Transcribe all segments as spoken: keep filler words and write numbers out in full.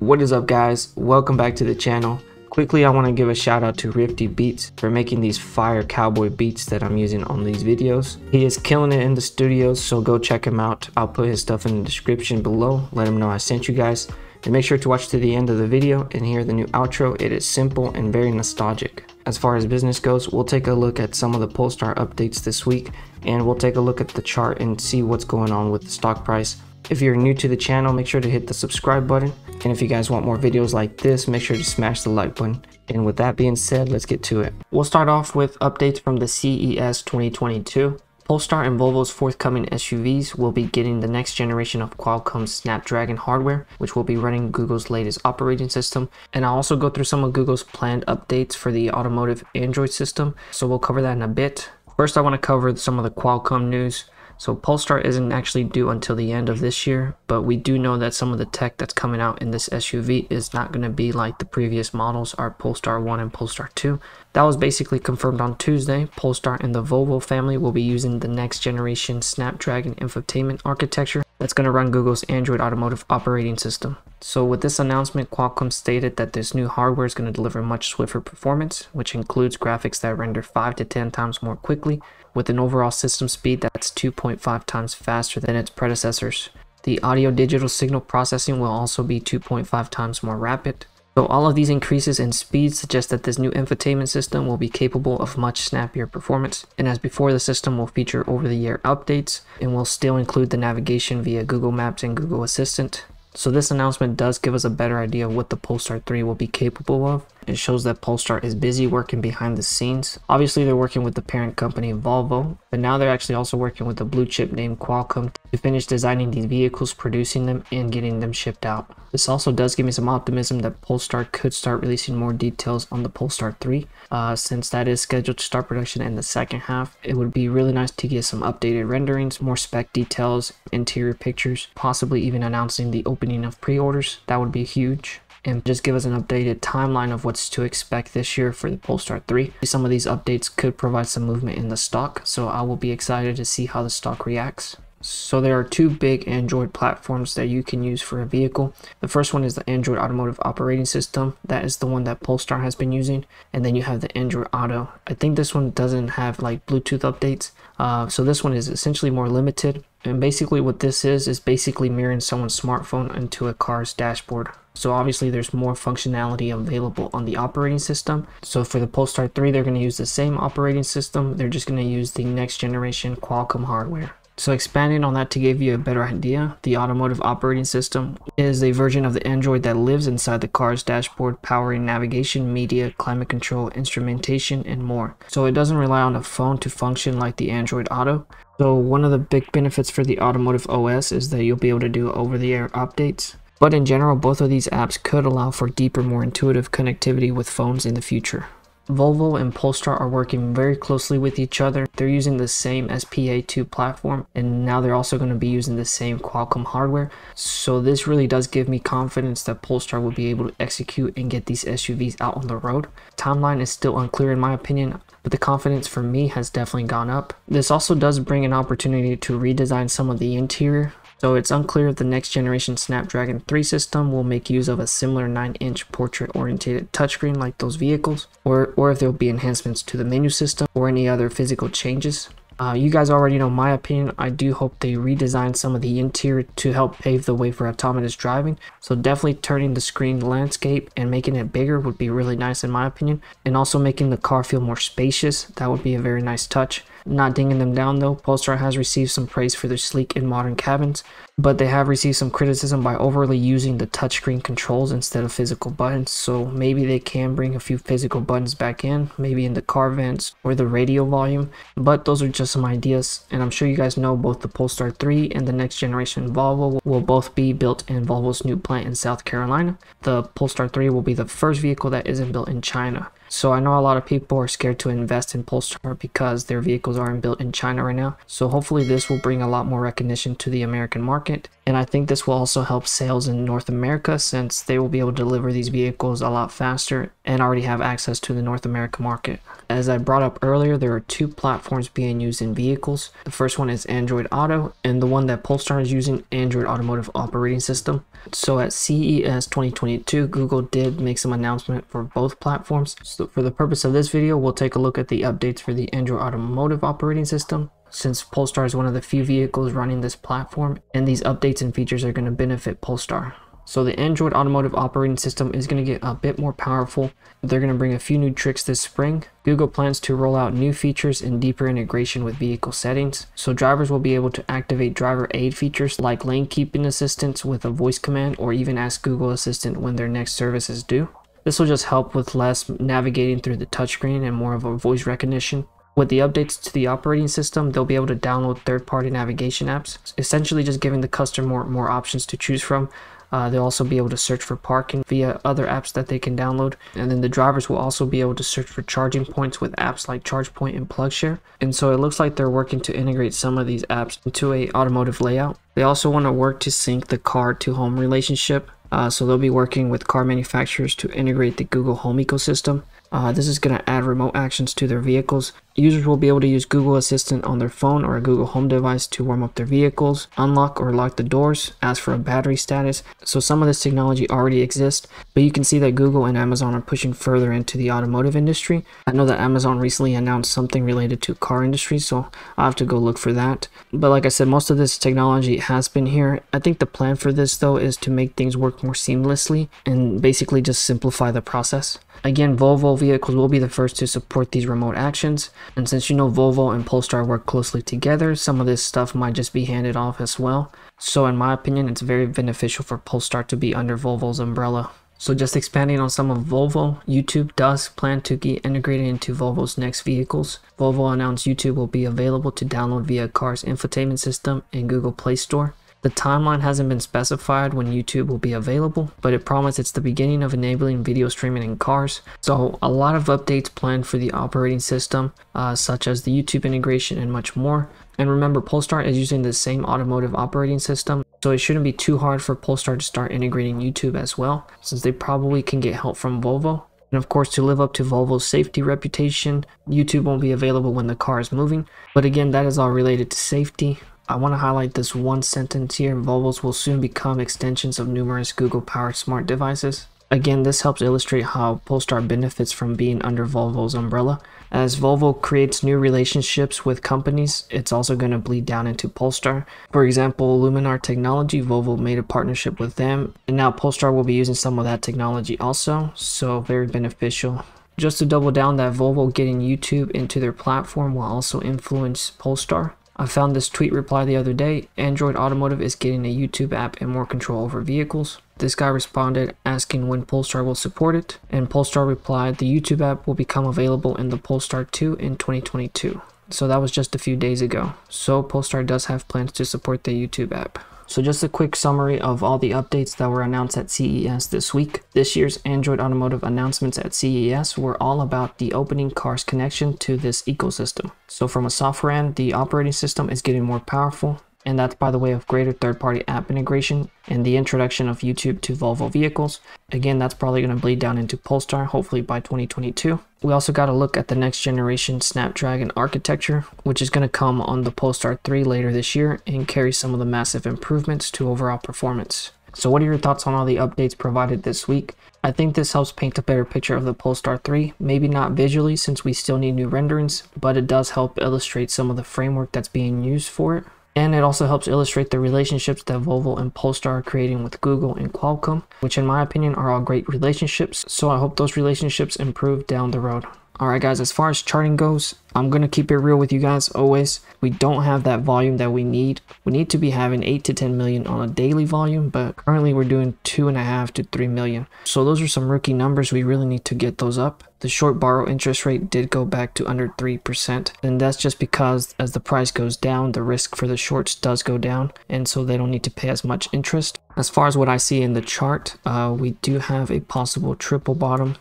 What is up, guys? Welcome back to the channel. Quickly, I want to give a shout out to Rifti Beats for making these fire cowboy beats that I'm using on these videos. He is killing it in the studio, so go check him out. I'll put his stuff in the description below. Let him know I sent you guys. And make sure to watch to the end of the video and hear the new outro. It is simple and very nostalgic. As far as business goes, we'll take a look at some of the Polestar updates this week, and we'll take a look at the chart and see what's going on with the stock price. If you're new to the channel, make sure to hit the subscribe button. And if you guys want more videos like this, make sure to smash the like button. And with that being said, let's get to it. We'll start off with updates from the C E S twenty twenty-two. Polestar and Volvo's forthcoming S U Vs will be getting the next generation of Qualcomm's Snapdragon hardware, which will be running Google's latest operating system. And I'll also go through some of Google's planned updates for the automotive Android system, so we'll cover that in a bit. First, I want to cover some of the Qualcomm news. So Polestar isn't actually due until the end of this year, but we do know that some of the tech that's coming out in this S U V is not going to be like the previous models, our Polestar one and Polestar two. That was basically confirmed on Tuesday. Polestar and the Volvo family will be using the next generation Snapdragon infotainment architecture that's going to run Google's Android Automotive Operating System. So with this announcement, Qualcomm stated that this new hardware is going to deliver much swifter performance, which includes graphics that render five to ten times more quickly, with an overall system speed that's two point five times faster than its predecessors. The audio digital signal processing will also be two point five times more rapid. So all of these increases in speed suggest that this new infotainment system will be capable of much snappier performance, and as before, the system will feature over-the-year updates and will still include the navigation via Google Maps and Google Assistant. So this announcement does give us a better idea of what the Polestar three will be capable of. It shows that Polestar is busy working behind the scenes. Obviously, they're working with the parent company Volvo, but now they're actually also working with a blue chip named Qualcomm to finish designing these vehicles, producing them, and getting them shipped out. This also does give me some optimism that Polestar could start releasing more details on the Polestar three. Uh, since that is scheduled to start production in the second half, it would be really nice to get some updated renderings, more spec details, interior pictures, possibly even announcing the opening of pre-orders. That would be huge. And just give us an updated timeline of what's to expect this year for the Polestar three. Some of these updates could provide some movement in the stock, so I will be excited to see how the stock reacts. So there are two big Android platforms that you can use for a vehicle. The first one is the Android Automotive Operating System. That is the one that Polestar has been using. And then you have the Android Auto. I think this one doesn't have like Bluetooth updates. Uh, so this one is essentially more limited. And basically what this is, is basically mirroring someone's smartphone into a car's dashboard. So obviously there's more functionality available on the operating system. So for the Polestar three, they're going to use the same operating system. They're just going to use the next generation Qualcomm hardware. So expanding on that to give you a better idea, the automotive operating system is a version of the Android that lives inside the car's dashboard, powering navigation, media, climate control, instrumentation, and more. So it doesn't rely on a phone to function like the Android Auto. So one of the big benefits for the automotive O S is that you'll be able to do over-the-air updates. But in general, both of these apps could allow for deeper, more intuitive connectivity with phones in the future. Volvo and Polestar are working very closely with each other. They're using the same S P A two platform, and now they're also going to be using the same Qualcomm hardware. So this really does give me confidence that Polestar will be able to execute and get these S U Vs out on the road. Timeline is still unclear in my opinion, but the confidence for me has definitely gone up. This also does bring an opportunity to redesign some of the interior. So it's unclear if the next generation Snapdragon three system will make use of a similar nine inch portrait-oriented touchscreen like those vehicles, or, or if there will be enhancements to the menu system or any other physical changes. Uh, you guys already know my opinion. I do hope they redesign some of the interior to help pave the way for autonomous driving. So definitely turning the screen landscape and making it bigger would be really nice in my opinion. And also making the car feel more spacious. That would be a very nice touch. Not dinging them down though. Polestar has received some praise for their sleek and modern cabins, but they have received some criticism by overly using the touchscreen controls instead of physical buttons. So maybe they can bring a few physical buttons back in, maybe in the car vents or the radio volume. But those are just some ideas, and I'm sure you guys know both the Polestar three and the next generation Volvo will both be built in Volvo's new plant in South Carolina. The Polestar three will be the first vehicle that isn't built in China. So I know a lot of people are scared to invest in Polestar because their vehicles aren't built in China right now. So hopefully this will bring a lot more recognition to the American market. And I think this will also help sales in North America, since they will be able to deliver these vehicles a lot faster and already have access to the North America market. As I brought up earlier, there are two platforms being used in vehicles. The first one is Android Auto, and the one that Polestar is using, Android Automotive Operating System. So at C E S twenty twenty-two, Google did make some announcement for both platforms. So for the purpose of this video, we'll take a look at the updates for the Android Automotive Operating System, since Polestar is one of the few vehicles running this platform, and these updates and features are going to benefit Polestar. So the Android Automotive Operating System is going to get a bit more powerful. They're going to bring a few new tricks this spring. Google plans to roll out new features and deeper integration with vehicle settings. So drivers will be able to activate driver aid features like lane keeping assistance with a voice command, or even ask Google Assistant when their next service is due. This will just help with less navigating through the touchscreen and more of a voice recognition. With the updates to the operating system, they'll be able to download third-party navigation apps, essentially just giving the customer more, more options to choose from. Uh, they'll also be able to search for parking via other apps that they can download. And then the drivers will also be able to search for charging points with apps like ChargePoint and PlugShare. And so it looks like they're working to integrate some of these apps into an automotive layout. They also want to work to sync the car to home relationship. Uh, so they'll be working with car manufacturers to integrate the Google Home ecosystem. Uh, this is going to add remote actions to their vehicles. Users will be able to use Google Assistant on their phone or a Google Home device to warm up their vehicles, unlock or lock the doors, ask for a battery status. So some of this technology already exists, but you can see that Google and Amazon are pushing further into the automotive industry. I know that Amazon recently announced something related to car industry, so I'll have to go look for that. But like I said, most of this technology has been here. I think the plan for this, though, is to make things work more seamlessly and basically just simplify the process. Again, Volvo vehicles will be the first to support these remote actions, and since you know Volvo and Polestar work closely together, some of this stuff might just be handed off as well. So in my opinion, it's very beneficial for Polestar to be under Volvo's umbrella. So just expanding on some of Volvo, YouTube does plan to get integrated into Volvo's next vehicles. Volvo announced YouTube will be available to download via car's infotainment system and Google Play Store. The timeline hasn't been specified when YouTube will be available, but it promised it's the beginning of enabling video streaming in cars. So a lot of updates planned for the operating system, uh, such as the YouTube integration and much more. And remember, Polestar is using the same automotive operating system, so it shouldn't be too hard for Polestar to start integrating YouTube as well, since they probably can get help from Volvo. And of course, to live up to Volvo's safety reputation, YouTube won't be available when the car is moving. But again, that is all related to safety. I want to highlight this one sentence here: Volvos will soon become extensions of numerous Google-powered smart devices. Again, this helps illustrate how Polestar benefits from being under Volvo's umbrella. As Volvo creates new relationships with companies, it's also going to bleed down into Polestar. For example, Luminar Technology, Volvo made a partnership with them, and now Polestar will be using some of that technology also, so very beneficial. Just to double down that Volvo getting YouTube into their platform will also influence Polestar. I found this tweet reply the other day: Android Automotive is getting a YouTube app and more control over vehicles. This guy responded asking when Polestar will support it, and Polestar replied the YouTube app will become available in the Polestar two in twenty twenty-two. So that was just a few days ago. So Polestar does have plans to support the YouTube app. So just a quick summary of all the updates that were announced at C E S this week. This year's Android Automotive announcements at C E S were all about the opening car's connection to this ecosystem. So from a software end, the operating system is getting more powerful, and that's by the way of greater third-party app integration and the introduction of YouTube to Volvo vehicles. Again, that's probably going to bleed down into Polestar, hopefully by twenty twenty-two. We also got a look at the next generation Snapdragon architecture, which is going to come on the Polestar three later this year and carry some of the massive improvements to overall performance. So what are your thoughts on all the updates provided this week? I think this helps paint a better picture of the Polestar three, maybe not visually since we still need new renderings, but it does help illustrate some of the framework that's being used for it. And it also helps illustrate the relationships that Volvo and Polestar are creating with Google and Qualcomm, which in my opinion are all great relationships, so I hope those relationships improve down the road. Alright guys, as far as charting goes, I'm going to keep it real with you guys always. We don't have that volume that we need. We need to be having eight to ten million on a daily volume, but currently we're doing two point five to three million. So those are some rookie numbers. We really need to get those up. The short borrow interest rate did go back to under three percent, and that's just because as the price goes down, the risk for the shorts does go down, and so they don't need to pay as much interest. As far as what I see in the chart, uh, we do have a possible triple bottom.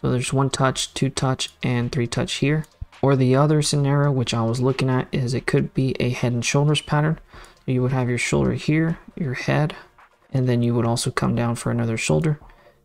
So there's one touch, two touch, and three touch here. Or the other scenario, which I was looking at, is it could be a head and shoulders pattern. you would have your shoulder here, your head, and then you would also come down for another shoulder.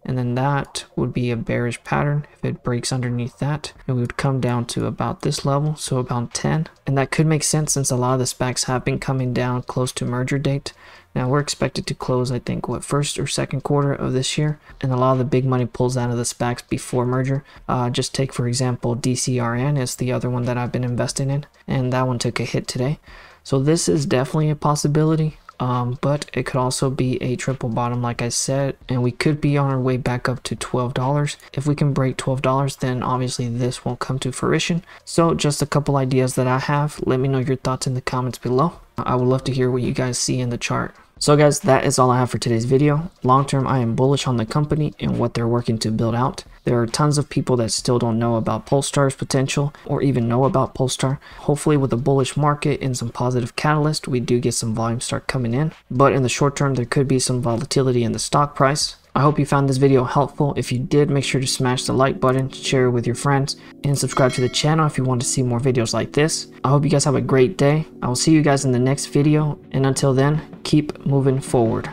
And then that would be a bearish pattern. If it breaks underneath that, and we would come down to about this level, so about ten. And that could make sense since a lot of the SPACs have been coming down close to merger date. Now we're expected to close, I think, what, first or second quarter of this year. And a lot of the big money pulls out of the SPACs before merger. Uh, just take, for example, D C R N is the other one that I've been investing in, and that one took a hit today. So this is definitely a possibility. Um, but it could also be a triple bottom, like I said, and we could be on our way back up to twelve dollars. If we can break twelve dollars, then obviously this won't come to fruition. So just a couple ideas that I have. Let me know your thoughts in the comments below. I would love to hear what you guys see in the chart. So guys, that is all I have for today's video. Long term, I am bullish on the company and what they're working to build out. There are tons of people that still don't know about Polestar's potential or even know about Polestar. Hopefully with a bullish market and some positive catalyst, we do get some volume start coming in. But in the short term, there could be some volatility in the stock price. I hope you found this video helpful. If you did, make sure to smash the like button, share with your friends, and subscribe to the channel if you want to see more videos like this. I hope you guys have a great day. I will see you guys in the next video, and until then, keep moving forward.